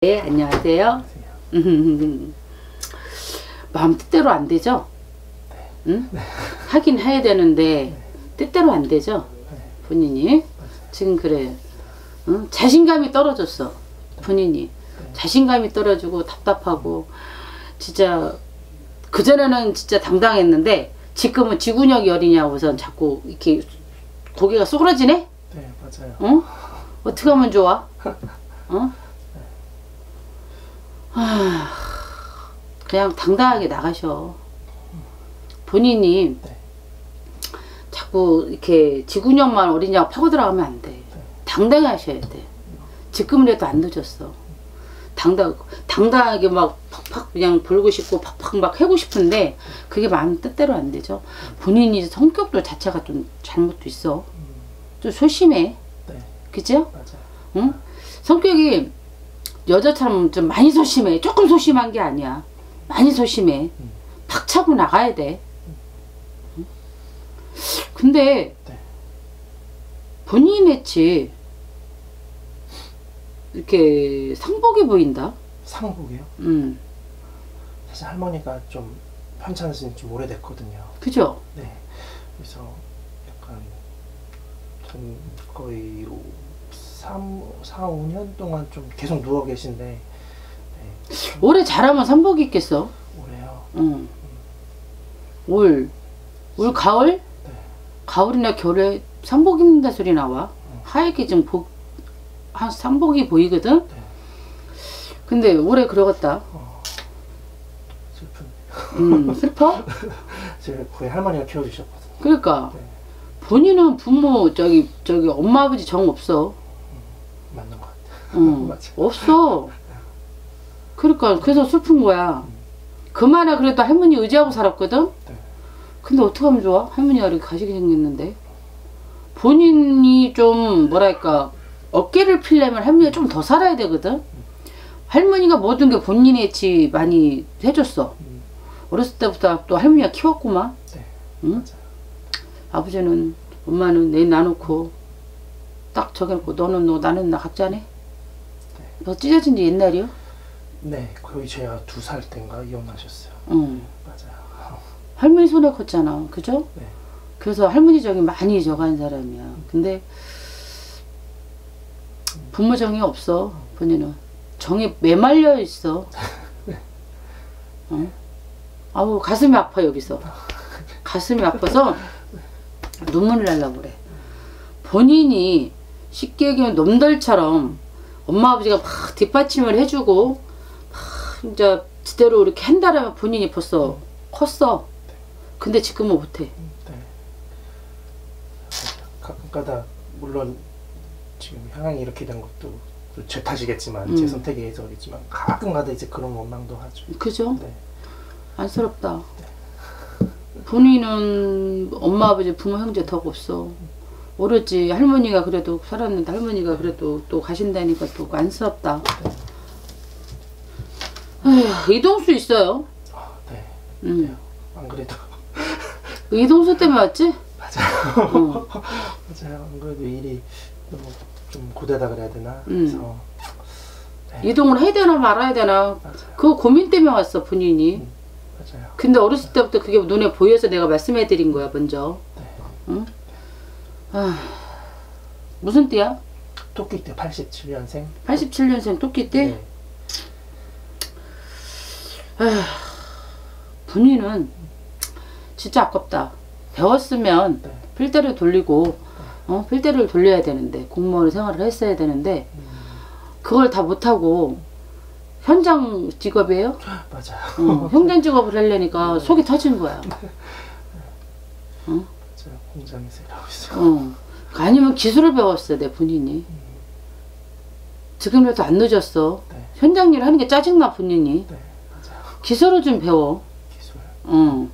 네, 안녕하세요. 마음 뜻대로 안 되죠? 응? 하긴 해야 되는데 뜻대로 안 되죠? 본인이 지금 그래. 응? 자신감이 떨어졌어. 본인이 자신감이 떨어지고 답답하고, 진짜 그전에는 진짜 당당했는데 지금은 지구력 열이냐고 우선 자꾸 이렇게 고개가 쏘그러지네? 네, 맞아요. 응? 어떻게 하면 좋아? 응? 그냥 당당하게 나가셔. 본인이 네. 자꾸 이렇게 지구년만 어리냐고 파고들어가면 안 돼. 네. 당당하셔야 돼. 지금이라도 안 늦었어. 당당하게 막 팍팍 그냥 벌고 싶고 팍팍 막 하고 싶은데 그게 마음 뜻대로 안 되죠. 본인이 성격도 자체가 좀 잘못도 있어. 좀 소심해. 네. 그죠? 응? 성격이 여자처럼 좀 많이 소심해. 조금 소심한 게 아니야. 많이 소심해. 팍 차고 나가야 돼. 근데 네. 본인의 집 이렇게 상복이 보인다. 상복이요? 사실 할머니가 좀 편찮으신 지 좀 오래됐거든요. 그죠? 네. 그래서 약간 좀 거의 4, 5년 동안 좀 계속 누워 계신데 네. 올해 잘하면 삼복이 있겠어? 올해요? 응. 올 가을? 네. 가을이나 겨울에 삼복 입는다 소리 나와. 하얗게 좀 삼복이 보이거든? 네. 근데 올해 그러겠다. 슬픈데. 슬퍼? 제가 거의 할머니가 키워주셨거든요. 그러니까 네. 본인은 부모 저기 엄마 아버지 정 없어. 맞는 것 같아. 없어. 그러니까 그래서 슬픈 거야. 그만해. 그래도 할머니 의지하고 살았거든. 네. 근데 어떻게 하면 좋아? 할머니가 이렇게 가시게 생겼는데 본인이 좀 뭐랄까 어깨를 피려면 할머니가 좀 더 살아야 되거든. 할머니가 모든 게 본인의 집 많이 해줬어. 어렸을 때부터 또 할머니가 키웠구만. 네. 응? 아버지는 엄마는 내 놔놓고 딱 적여놓고 너는 너 나는 나 각자 네. 너 찢어진 지 옛날이요? 네, 거의 제가 2살 때인가 이혼하셨어요. 맞아요. 할머니 손에 컸잖아, 그죠? 네. 그래서 할머니 정이 많이 저간 사람이야. 근데 부모 정이 없어. 본인은 정이 매말려 있어. 네. 어? 아우 가슴이 아파. 여기서 가슴이 아파서 눈물을 날려고 그래. 본인이 쉽게 얘기하면 놈들처럼 엄마 아버지가 막 뒷받침을 해주고 막 진짜 제대로 이렇게 한다라면 본인이 벌써 컸어. 네. 근데 지금은 못해. 네. 가끔가다 물론 지금 향이 이렇게 된 것도 제 탓이겠지만 제 선택에 의해서겠지만 가끔가다 이제 그런 원망도 하죠. 그죠? 네. 안쓰럽다. 네. 본인은 엄마 아버지 부모 형제 덕 없어. 오로지 할머니가 그래도 살았는데 할머니가 그래도 또 가신다니까 또 안쓰럽다. 네. 이동수 있어요. 네. 안 그래도 이동수 때문에 왔지? 맞아요. 맞아요. 안 그래도 일이 너무 좀 고되다 그래야 되나. 그래서 네. 이동을 해야 되나 말아야 되나. 맞아요. 그 고민 때문에 왔어 본인이. 맞아요. 근데 어렸을 때부터 그게 눈에 보여서 내가 말씀해 드린 거야 먼저. 네. 응? 무슨 띠야? 토끼띠. 87년생. 87년생 토끼띠? 네. 본인은 진짜 아깝다. 배웠으면 네. 필대를 돌리고 필대를 돌려야 되는데 공무원 생활을 했어야 되는데 그걸 다 못하고 현장 직업이에요? 맞아요. 현장 직업을 하려니까 네. 속이 터진 거야. 네. 응? 공장에서 일하고 있어요. 아니면 기술을 배웠어야 돼 본인이. 지금이라도 안 늦었어. 네. 현장 일 하는 게 짜증나 본인이. 네, 맞아요. 기술을 좀 배워. 기술. 네.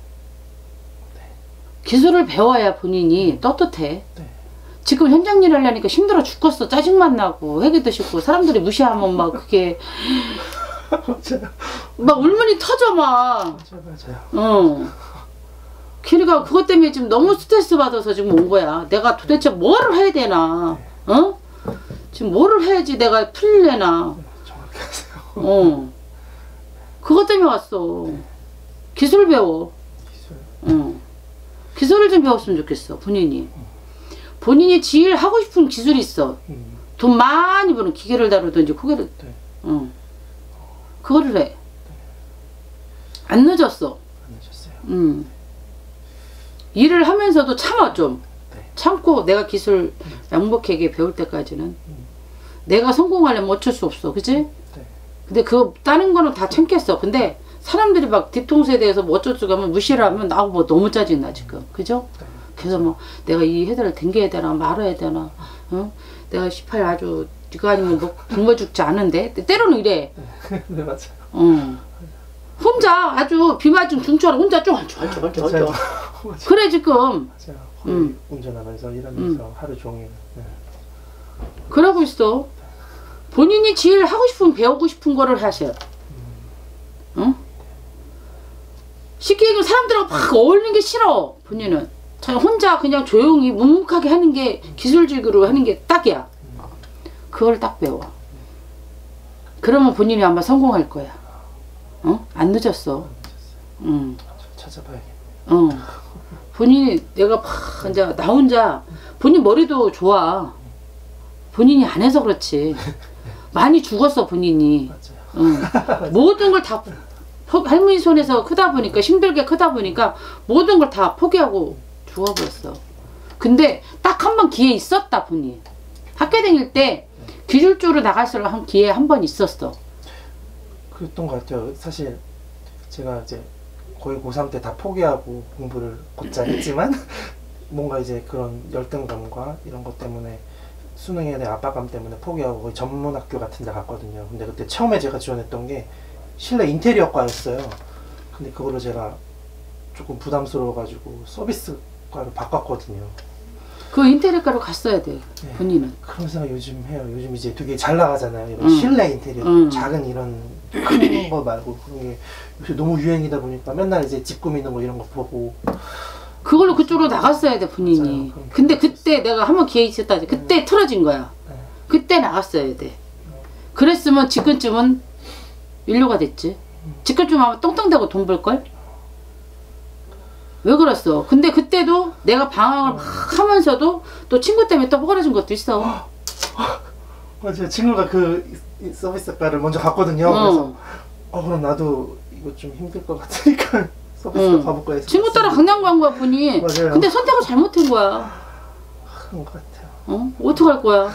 기술을 배워야 본인이 떳떳해. 네. 지금 현장 일 하려니까 힘들어 죽겠어. 짜증만 나고 해기도 싫고 사람들이 무시하면 막 그게 맞아요. 막 울문이 터져 막. 맞아요. 키리가 그것 때문에 지금 너무 스트레스 받아서 지금 온 거야. 내가 도대체 뭐를 해야 되나? 어? 지금 뭐를 해야지 내가 풀리려나? 정확히 하세요. 그것 때문에 왔어. 네. 기술 배워. 기술. 기술을 좀 배웠으면 좋겠어. 본인이. 본인이 제일 하고 싶은 기술이 있어. 돈 많이 버는 기계를 다루든지 고개를. 네. 그거를 해. 네. 안 늦었어. 안 늦었어요. 일을 하면서도 참아 좀. 네. 참고 내가 기술 양복하게 배울 때까지는. 내가 성공하려면 어쩔 수 없어. 그치? 네. 근데 그 다른 거는 다 참겠어. 근데 사람들이 막 뒤통수에 대해서 뭐 어쩔 수 없으면 무시를 하면 나하고 뭐 너무 짜증나 지금. 그죠? 네. 그래서 뭐 내가 이 회사를 댕겨야 되나 말아야 되나. 응? 내가 18 아주 이거 아니면 뭐 굶어 죽지 않은데 때로는 이래. 네 맞아. 혼자 아주 비 맞은 중처럼 혼자 쫑 그래 지금. 맞아요. 운전하면서 일하면서 하루 종일. 네. 그러고 있어. 본인이 제일 하고 싶은 배우고 싶은 거를 하셔. 응? 쉽게 얘기하면 사람들하고 막 어울리는 게 싫어. 본인은 자기 혼자 그냥 조용히 묵묵하게 하는 게 기술직으로 하는 게 딱이야. 그걸 딱 배워. 그러면 본인이 아마 성공할 거야. 어? 안 늦었어. 찾아봐야겠네. 본인이 내가 막 이제 나 혼자 본인 머리도 좋아. 본인이 안 해서 그렇지. 많이 죽었어 본인이. 맞아요. 모든 걸 다 할머니 손에서 크다 보니까 힘들게 크다 보니까 모든 걸 다 포기하고 죽어버렸어. 근데 딱 한 번 기회 있었다 본인. 학교 다닐 때 기술주로 나갈수록 한 기회 한 번 있었어. 그랬던 것 같아요. 사실 제가 이제 거의 고3 때 다 포기하고 공부를 곧잘 했지만 뭔가 이제 그런 열등감과 이런 것 때문에 수능에 대한 압박감 때문에 포기하고 거의 전문학교 같은 데 갔거든요. 근데 그때 처음에 제가 지원했던 게 실내 인테리어과였어요. 근데 그거를 제가 조금 부담스러워가지고 서비스과로 바꿨거든요. 그 인테리어과로 갔어야 돼. 네. 본인은. 그런 생각 요즘 해요. 요즘 이제 되게 잘 나가잖아요. 이런 실내 인테리어, 작은 이런 큰 거 말고 그런 게 요새 너무 유행이다 보니까 맨날 이제 집 꾸미는 거 이런 거 보고 그걸로 그쪽으로 나갔어야 돼 본인이. 맞아요. 근데 그때 내가 한번 기회 있었다. 그때 틀어진 거야. 네. 그때 나갔어야 돼. 그랬으면 지금쯤은 인류가 됐지. 지금쯤 아마 똥땅대고 돈 벌걸? 왜 그랬어? 근데 그때도 내가 방황을 막 하면서도 또 친구 때문에 또 호가라진 것도 있어. 맞아요. 친구가 그 서비스과를 먼저 갔거든요. 그래서 그럼 나도 이거 좀 힘들 것 같으니까 서비스과 가볼까 해서 친구 따라 강남 간 거야 보니. 맞아요. 근데 선택을 잘못한 거야. 그런 것 같아요. 어떡할 거야?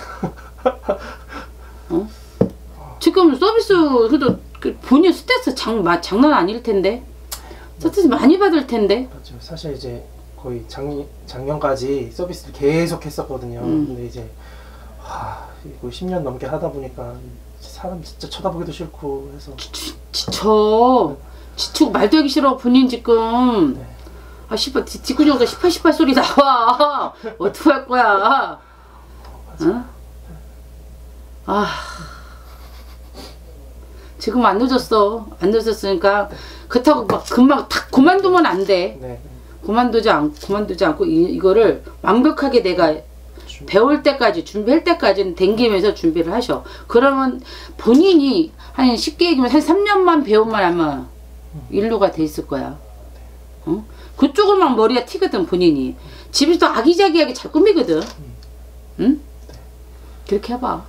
어? 지금 서비스 그래도 본인 스트레스 장난 아닐 텐데. 스트레스 많이 받을 텐데. 맞죠. 사실 이제 거의 작년까지 서비스를 계속 했었거든요. 근데 이제 이거 10년 넘게 하다 보니까 사람 진짜 쳐다보기도 싫고 해서 지쳐. 지치고 말도 하기 싫어 본인 지금. 네. 아 씨발 뒷구조가 18 소리 나와. 어떡할 거야. 응? 아 지금 안 늦었어. 안 늦었으니까 그렇다고 막 금방 탁 그만두면 안 돼. 네. 그만두지 않고 이거를 완벽하게 내가 배울 때까지 준비할 때까지는 댕기면서 준비를 하셔. 그러면 본인이 한 쉽게 얘기하면 한 3년만 배우면 아마 인류가 돼 있을 거야. 응? 그쪽으로만 머리가 튀거든 본인이. 집에서 아기자기하게 잘 꾸미거든. 응? 그렇게 해봐.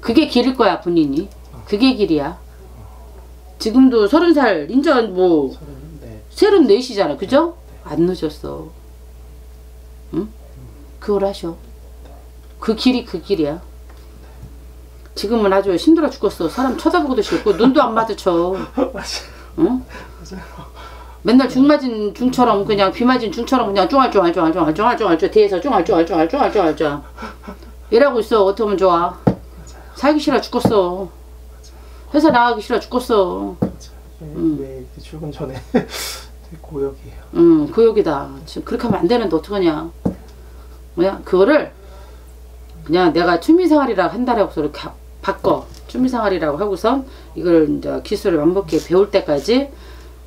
그게 길일 거야 본인이. 그게 길이야. 지금도 30살, 인전 뭐 34시잖아, 그죠? 네. 안 늦었어. 응? 그걸 하셔. 그 길이 그 길이야. 지금은 아주 힘들어 죽겠어. 사람 쳐다보고도 싫고 눈도 안 마주쳐. 응? 맨날 중 맞은 중처럼 그냥 비 맞은 중처럼 그냥 쫑알쫑알쫑알쫑알쫑알쫑알쫑 뒤에서 쫑알쫑알쫑알쫑알쫑알쫑 이러고 있어. 어떻게 하면 좋아? 살기 싫어 죽겠어. 회사 나가기 싫어 죽겠어. 매일 출근 전에 고역이에요. 고역이다. 지금 그렇게 하면 안 되는데 어떡하냐. 뭐야? 그거를 그냥 내가 취미생활이라고 한다라고 해서 이렇게 바꿔. 취미생활이라고 하고선 이걸 이제 기술을 완벽히 배울 때까지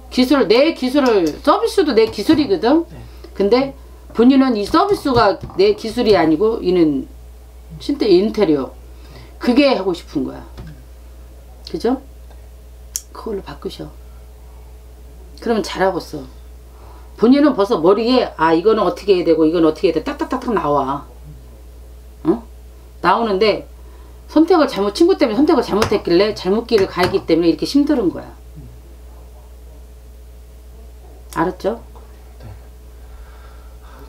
기술, 내 기술을 서비스도 내 기술이거든. 근데 본인은 이 서비스가 내 기술이 아니고 이는 실제 인테리어. 그게 하고 싶은 거야. 그죠? 그걸로 바꾸셔. 그러면 잘하고 있어. 본인은 벌써 머리에 아 이거는 어떻게 해야 되고 이건 어떻게 해야 돼 딱딱딱딱 나와. 어? 나오는데 선택을 잘못, 친구 때문에 선택을 잘못했길래 잘못 길을 가기 때문에 이렇게 힘든 거야. 알았죠? 네.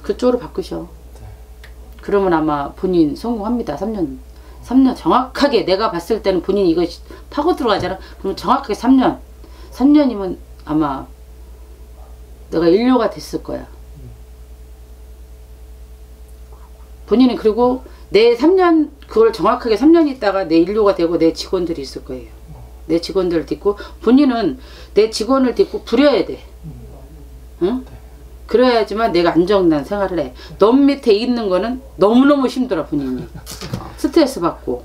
그쪽으로 바꾸셔. 네. 그러면 아마 본인 성공합니다. 3년 정확하게 내가 봤을 때는 본인이 이거 파고 들어가잖아. 그럼 정확하게 3년이면 아마 내가 인료가 됐을 거야. 본인은 그리고 내 3년 그걸 정확하게 3년 있다가 내 인료가 되고 내 직원들이 있을 거예요. 내 직원들을 딛고 본인은 내 직원을 딛고 부려야 돼. 응? 그래야지만 내가 안정된 생활을 해. 넌 밑에 있는 거는 너무너무 힘들어. 본인이 스트레스 받고.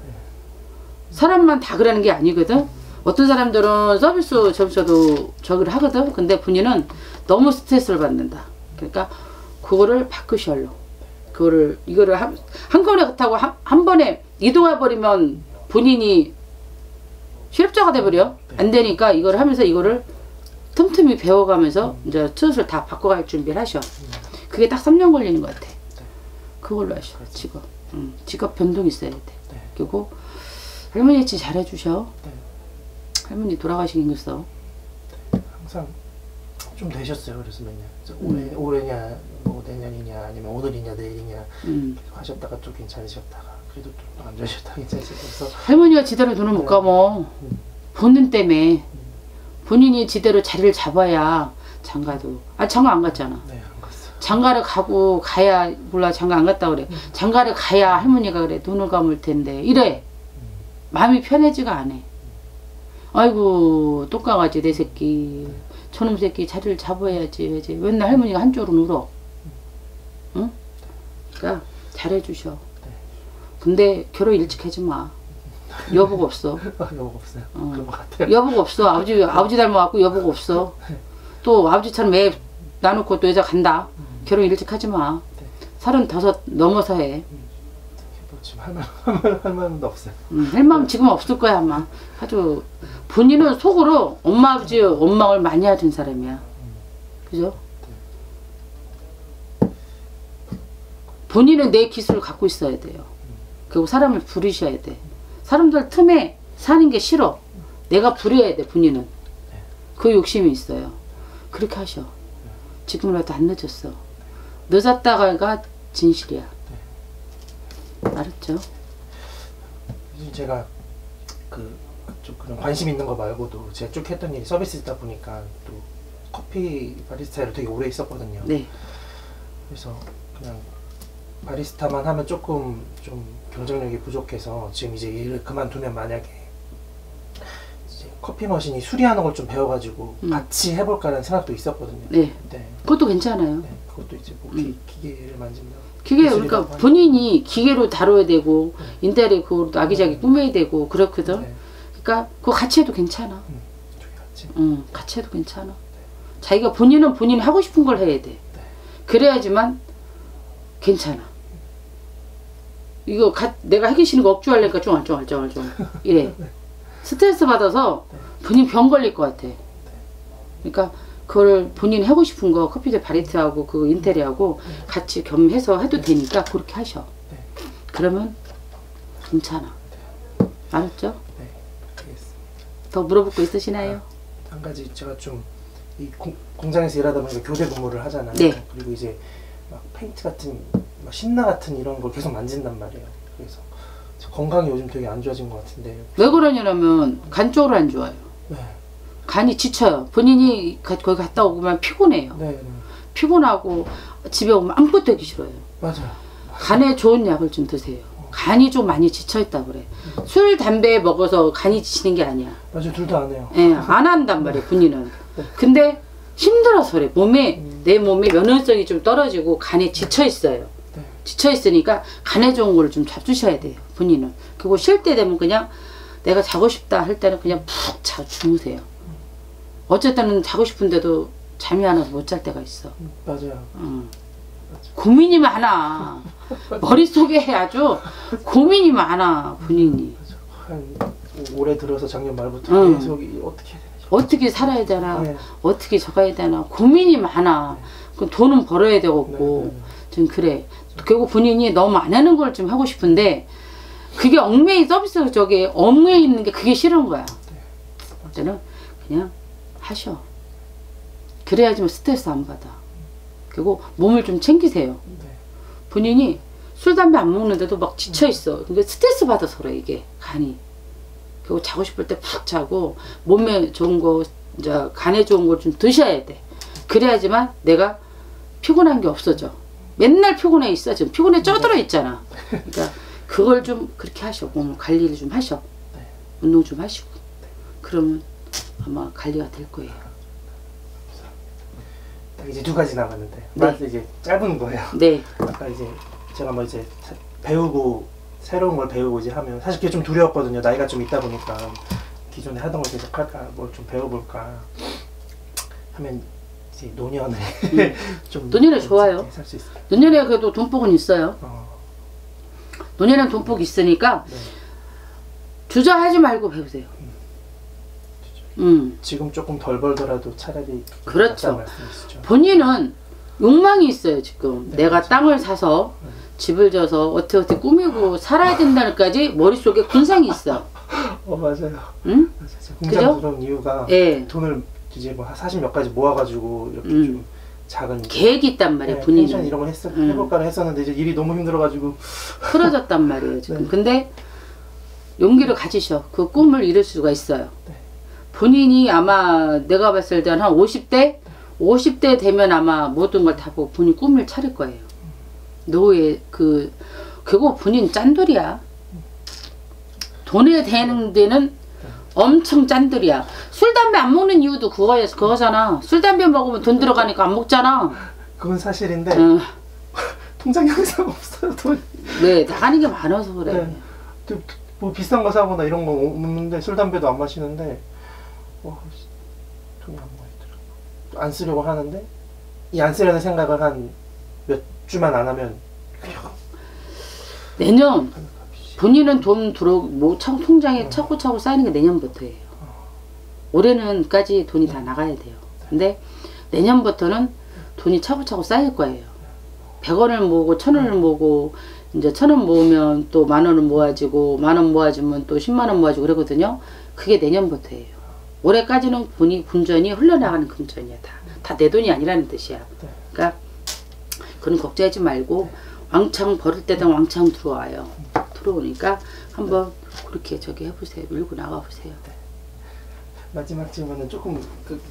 사람만 다 그러는 게 아니거든. 어떤 사람들은 서비스 점수도 저기를 하거든. 근데 본인은 너무 스트레스를 받는다. 그러니까 그거를 바꾸셔요. 그거를 이거를 한 번에 그렇다고 한 번에 이동해 버리면 본인이 실업자가 돼 버려. 안 되니까 이걸 하면서 이거를 틈틈이 배워가면서 이제 슬슬 다 바꿔갈 준비를 하셔. 그게 딱 3년 걸리는 것 같아. 그걸로 하셔. 직업. 직업 변동이 있어야 돼. 그리고 할머니 지 잘해주셔. 할머니 돌아가시긴 했어. 항상 좀 되셨어요. 그래서 맨날 올해냐 뭐 내년이냐 아니면 오늘이냐 내일이냐 하셨다가 좀 괜찮으셨다가 그래도 좀 안 되셨다가 괜찮으셨어서 할머니가 지대로 눈을 못 감어. 본인 때문에. 본인이 지대로 자리를 잡아야 장가도. 아 장가 안 갔잖아. 네, 안 갔어요. 장가를 가고 가야 몰라. 장가 안 갔다 그래. 장가를 가야 할머니가 그래 눈을 감을 텐데 이래. 마음이 편해지가 않아. 아이고 똑강아지 내 새끼. 저놈 새끼 자리를 잡아야지. 이제 맨날 할머니가 한쪽으로 울어. 응? 그러니까 잘해주셔. 근데 결혼 일찍 하지 마. 여보가 없어. 여보가 없어요. 그런 것 같아요. 여보가 없어. 아버지 닮아갖고 여보가 없어. 또 아버지처럼 애 놔놓고 또 여자 간다. 결혼 일찍 하지 마. 35 넘어서 해. 지금 할 마음도 없어요. 할 마음 지금 없을 거야 아마. 아주 본인은 속으로 엄마 아버지 원망을 많이 하던 사람이야. 그죠? 네. 본인은 내 기술을 갖고 있어야 돼요. 그리고 사람을 부르셔야 돼. 사람들 틈에 사는 게 싫어. 내가 부려야 돼. 본인은 그 욕심이 있어요. 그렇게 하셔. 지금이라도 안 늦었어. 늦었다가 진실이야. 알았죠? 제가 좀 그런 관심 있는 거 말고도 제가 쭉 했던 일이 서비스다 보니까 또 커피 바리스타로 되게 오래 있었거든요. 네. 그래서 그냥 바리스타만 하면 조금 좀 경쟁력이 부족해서 지금 이제 일을 그만두면 만약에 이제 커피 머신이 수리하는 걸 좀 배워가지고 같이 해볼까라는 생각도 있었거든요. 네. 네. 그것도 괜찮아요. 네. 그것도 이제 뭐 기계를 만진다고. 기계 그러니까 본인이 기계로 다뤄야 되고 인테리어 그걸도 아기자기 꾸며야 되고 그렇거든. 네. 그러니까 그거 같이 해도 괜찮아. 같이 해도 괜찮아. 네. 자기가 본인이 하고 싶은 걸 해야 돼. 네. 그래야지만 괜찮아. 이거 내가 하기 싫은 거 억지 하려니까 좀 이래. 네. 스트레스 받아서 본인 병 걸릴 것 같아. 네. 그러니까 그걸 본인 하고 싶은 거 커피들 바리트하고 그 인테리어하고 같이 겸해서 해도 되니까 그렇게 하셔. 네. 그러면 괜찮아. 네. 알았죠? 네, 알겠습니다. 더 물어볼 거 있으시나요? 아, 한 가지 제가 좀 이 공장에서 일하다 보니까 교대 근무를 하잖아요. 네. 그리고 이제 막 페인트 같은 막 신나 같은 이런 걸 계속 만진단 말이에요. 그래서 건강이 요즘 되게 안 좋아진 것 같은데 왜 그러냐면 간 쪽으로 안 좋아요. 네. 간이 지쳐요. 본인이 거기 갔다 오면 피곤해요. 네. 피곤하고 집에 오면 아무것도 하기 싫어요. 맞아요. 간에 좋은 약을 좀 드세요. 간이 좀 많이 지쳐있다 그래. 술, 담배 먹어서 간이 지치는 게 아니야. 맞아요. 둘 다 안 해요. 예, 안 한단 말이에요. 본인은. 네. 근데 힘들어서 그래. 내 몸에 면역성이 좀 떨어지고 간에 지쳐있어요. 네. 지쳐있으니까 간에 좋은 걸 좀 잡수셔야 돼요. 본인은. 그리고 쉴 때 되면 그냥 내가 자고 싶다 할 때는 그냥 푹 자고 주무세요. 어쨌든 자고 싶은데도 잠이 안 와서 못 잘 때가 있어. 맞아요. 맞아. 고민이 많아. 머릿속에 아주 고민이 많아. 본인이. 맞아. 한 올해 들어서 작년 말부터 계속 어떻게 해야 되는지. 어떻게 살아야 되나, 네. 어떻게 저가야 되나 고민이 많아. 그럼 돈은 벌어야 되겠고 좀 그래. 결국 본인이 너무 안 하는 걸 좀 하고 싶은데 그게 얽매인 서비스 저기 업무에 있는 게 그게 싫은 거야. 저는 그냥 하셔. 그래야지 뭐 스트레스 안 받아. 그리고 몸을 좀 챙기세요. 본인이 술 담배 안 먹는데도 막 지쳐 있어. 근데 스트레스 받아서 그래 이게 간이. 그리고 자고 싶을 때 푹 자고 몸에 좋은 거 이제 간에 좋은 걸 좀 드셔야 돼. 그래야지만 내가 피곤한 게 없어져. 맨날 피곤해 있어. 지금 피곤해 쪄들어 있잖아. 그러니까 그걸 좀 그렇게 하셔. 몸 관리를 좀 하셔. 운동 좀 하시고. 그러면 아마 관리가 될 거예요. 이제 두 가지 남았는데. 네. 이제 짧은 거예요. 네. 아까 이제 제가 뭐 이제 배우고 새로운 걸 배우고 이제 하면 사실 그게 좀 두려웠거든요. 나이가 좀 있다 보니까 기존에 하던 걸 계속할까, 뭘 좀 배워볼까 하면 이제 노년에 좀 노년에 좋아요. 살 수 있어요. 노년에 그래도 돈복은 있어요. 노년에는 돈복이 있으니까 네. 주저하지 말고 배우세요. 지금 조금 덜 벌더라도 차라리 그렇죠. 본인은 욕망이 있어요 지금. 네, 내가 그렇죠. 땅을 사서 집을 져서 어떻게 어떻게 꾸미고 살아야 된다는까지 머릿속에 군상이 있어. 맞아요. 응? 군상 그런 이유가 네. 돈을 이제 뭐 40몇 가지 모아가지고 이렇게 좀 작은 계획이 있단 말이에요. 네, 본인은 이런 걸 해볼까 했었는데 이제 일이 너무 힘들어가지고 틀어졌단 말이에요 지금. 네. 근데 용기를 가지셔. 그 꿈을 이룰 수가 있어요. 네. 본인이 아마 내가 봤을 때는 한 50대 되면 아마 모든 걸 다 보고 본인 꿈을 차릴 거예요. 노후에 그거 본인 짠돌이야. 돈에 대는 데는 엄청 짠돌이야. 술 담배 안 먹는 이유도 그거잖아. 술 담배 먹으면 돈 들어가니까 안 먹잖아. 그건 사실인데 통장에 항상 없어요 돈. 네 나가는 게 많아서 그래. 네. 뭐 비싼 거 사거나 이런 거 없는데 술 담배도 안 마시는데. 돈이 안 모이더라고. 안 쓰려고 하는데 이 안 쓰려는 생각을 한 몇 주만 안 하면 내년 본인은 돈 통장에 차고차고 쌓이는 게 내년부터예요. 올해는까지 돈이 다 나가야 돼요. 근데 내년부터는 돈이 차고차고 쌓일 거예요. 100원을 모으고 1000원을 모으고 이제 1000원 모으면 또 만원을 모아지고 만원 모아지면 또 10만원 모아지고 그러거든요. 그게 내년부터예요. 올해까지는 본인 금전이 흘러나가는 금전이야. 다 내 돈이 아니라는 뜻이야. 그러니까 그건 걱정하지 말고 왕창 벌을 때당 왕창 들어와요. 들어오니까 한번 그렇게 저기 해보세요. 밀고 나가보세요. 네. 마지막 질문은 조금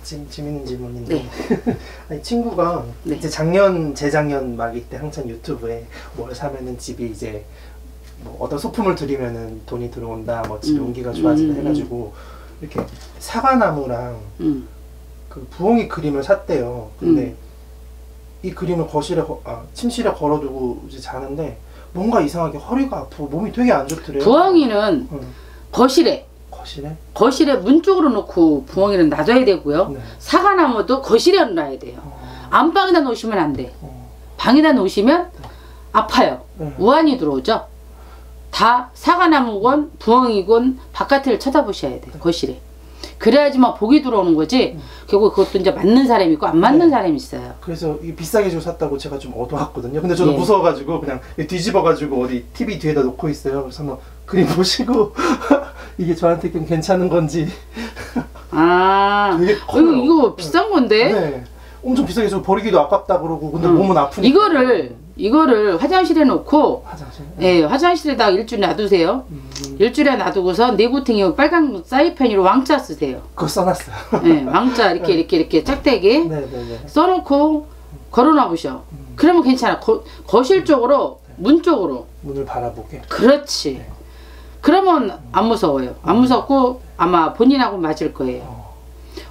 재밌는 질문인데 네. 아니, 친구가 네. 이제 작년 재작년 막 이때 한창 유튜브에 뭘 사면은 집이 이제 뭐 어떤 소품을 들이면은 돈이 들어온다. 뭐 집에 온기가 좋아진다 해가지고 이렇게 사과나무랑 그 부엉이 그림을 샀대요. 근데 이 그림을 침실에 걸어두고 이제 자는데 뭔가 이상하게 허리가 아프고 몸이 되게 안 좋더래요. 부엉이는 거실에 문 쪽으로 놓고 부엉이는 놔둬야 되고요. 네. 사과나무도 거실에 놔야 돼요. 안방에다 놓으시면 안 돼. 방에다 놓으시면 네. 아파요. 네. 우환이 들어오죠. 다 사과나무건 부엉이건 바깥을 쳐다보셔야 돼요. 네. 거실에. 그래야지만 보기 들어오는 거지 결국 그것도 이제 맞는 사람이 있고 안 맞는 네. 사람이 있어요. 그래서 이게 비싸게 주고 샀다고 제가 좀 얻어왔거든요. 근데 저도 네. 무서워가지고 그냥 뒤집어가지고 어디 TV 뒤에다 놓고 있어요. 그래서 뭐 그림 보시고 이게 저한테 좀 괜찮은 건지 이거 비싼 건데? 네. 엄청 비싸게 주고 버리기도 아깝다 그러고 근데 몸은 아프니까 이거를 화장실에 놓고 네, 화장실에다가 일주일 놔두세요. 일주일에 놔두고서 네고탱이 빨간 사이펜으로 왕자 쓰세요. 그거 써놨어요. 네, 왕자 이렇게 네. 이렇게 짝대기 네. 써놓고 걸어놔보셔. 그러면 괜찮아. 거실 쪽으로 네. 문 쪽으로 문을 바라보게. 그렇지. 네. 그러면 안 무서워요. 안 무섭고 아마 본인하고 맞을 거예요.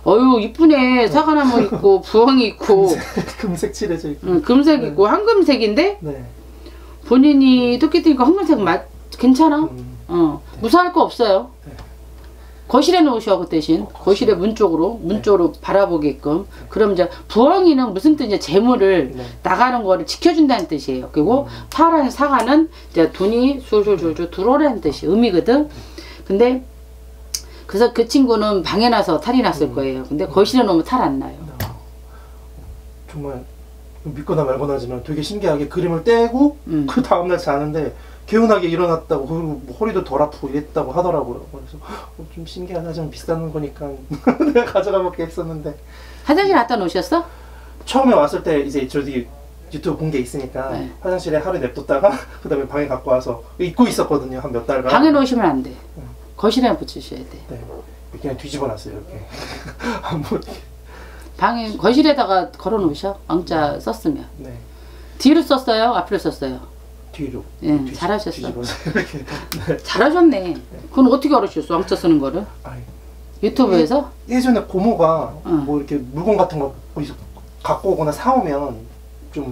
어유 이쁘네. 사과나무 있고 부엉이 있고 금색 칠해져 있고 금색 네. 있고 황금색인데 네. 본인이 토끼띠니까 황금색 괜찮아. 네. 무사할 거 없어요. 네. 거실에 놓으셔. 그 대신 거실에 문 쪽으로 네. 바라보게끔. 그럼 이제 부엉이는 무슨 뜻이냐 재물을 네. 나가는 거를 지켜준다는 뜻이에요. 그리고 파란 사과는 이제 돈이 술술술술 들어오라는 뜻이 의미거든. 근데 그래서 그 친구는 방에 나서 탈이 났을 거예요. 근데 거실에 놓으면 탈 안 나요. 정말 믿거나 말거나 하지만 되게 신기하게 그림을 떼고 그 다음날 자는데 개운하게 일어났다고, 그리고 허리도 덜 아프고 이랬다고 하더라고요. 그래서 좀 신기하다, 좀 비싼 거니까 내가 가져가 볼게 했었는데. 화장실 갖다 놓으셨어? 처음에 왔을 때 이제 저기 유튜브 본 게 있으니까 네. 화장실에 하루 냅뒀다가 그 다음에 방에 갖고 와서 입고 있었거든요. 한 몇 달간. 방에 놓으시면 안 돼. 네. 거실에 붙이셔야 돼. 네. 그냥 뒤집어 놨어요. 이렇게. 한번 방에 거실에다가 걸어 놓으셔. 왕자 썼으면. 네. 뒤로 썼어요? 앞으로 썼어요? 뒤로. 예, 네, 잘하셨어. 이렇게. 네. 잘하셨네. 네. 그건 어떻게 알으셨어? 왕자 쓰는 거를? 아니, 유튜브에서? 예전에 고모가 뭐 이렇게 물건 같은 거 갖고 오거나 사오면 좀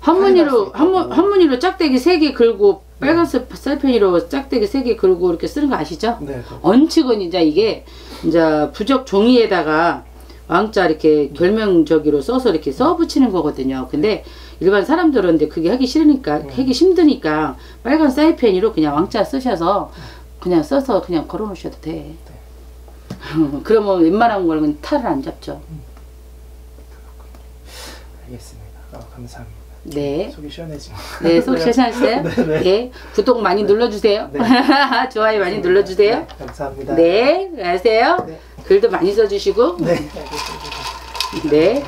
한문이로 한문이로 짝대기 3개 긁고 빨간 셀펜으로 짝대기 3개 긁고 이렇게 쓰는 거 아시죠? 네. 원칙은 이제 이게 이제 부적 종이에다가 왕자 이렇게 결명적으로 써서 이렇게 써 붙이는 거거든요. 근데 일반 사람들은 이제 그게 하기 싫으니까 하기 힘드니까 빨간 셀펜으로 그냥 왕자 쓰셔서 그냥 써서 그냥 걸어 놓으셔도 돼. 네. 그러면 웬만한 거는 탈을 안 잡죠. 알겠습니다. 감사합니다. 네. 속이 시원해지네요. 네, 속이 시원하세요? 네, 네. 구독 많이 네. 눌러주세요. 네. 좋아요 많이 눌러주세요. 네, 감사합니다. 네, 아세요? 네. 글도 많이 써주시고. 네. 네.